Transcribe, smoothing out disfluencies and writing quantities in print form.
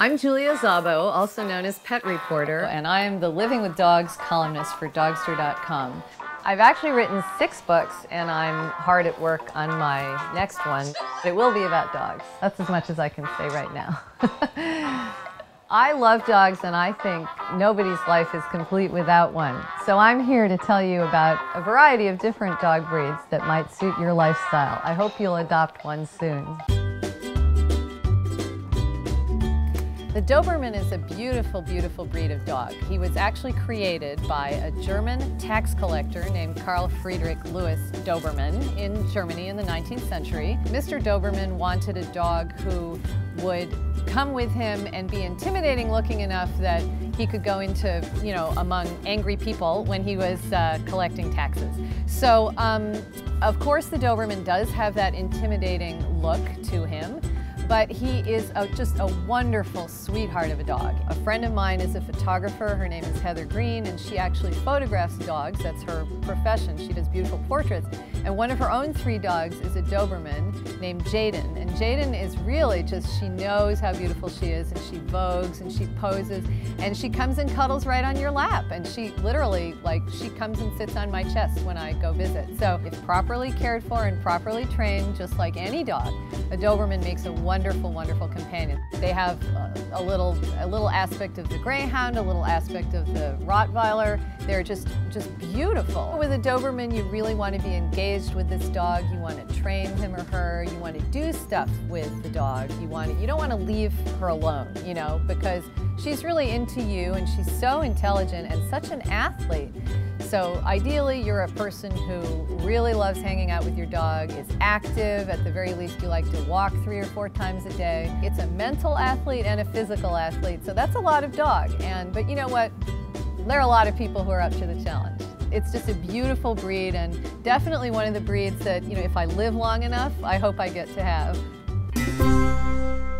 I'm Julia Szabo, also known as Pet Reporter, and I am the Living with Dogs columnist for Dogster.com. I've actually written 6 books, and I'm hard at work on my next one. It will be about dogs. That's as much as I can say right now. I love dogs, and I think nobody's life is complete without one. So I'm here to tell you about a variety of different dog breeds that might suit your lifestyle. I hope you'll adopt one soon. The Dobermann is a beautiful, beautiful breed of dog. He was actually created by a German tax collector named Karl Friedrich Louis Dobermann in Germany in the 19th century. Mr. Dobermann wanted a dog who would come with him and be intimidating looking enough that he could go into, among angry people when he was collecting taxes. So, of course, the Dobermann does have that intimidating look to him, but he is just a wonderful sweetheart of a dog. A friend of mine is a photographer. Her name is Heather Green, and she actually photographs dogs. That's her profession. She does beautiful portraits. And one of her own 3 dogs is a Dobermann named Jaden. And Jaden is really just, she knows how beautiful she is, and she vogues, and she poses, and she comes and cuddles right on your lap. And she literally, she comes and sits on my chest when I go visit. So if properly cared for and properly trained, just like any dog, a Dobermann makes a wonderful, wonderful companion. They have a little aspect of the Greyhound, a little aspect of the Rottweiler. They're just beautiful. With a Dobermann, you really want to be engaged with this dog. You want to train him or her. You want to do stuff with the dog. You don't want to leave her alone, because she's really into you, and she's so intelligent and such an athlete. So ideally, you're a person who really loves hanging out with your dog, is active. At the very least, you like to walk 3 or 4 times a day. It's a mental athlete and a physical athlete, so that's a lot of dog. But you know what? There are a lot of people who are up to the challenge. It's just a beautiful breed, and definitely one of the breeds that, if I live long enough, I hope I get to have.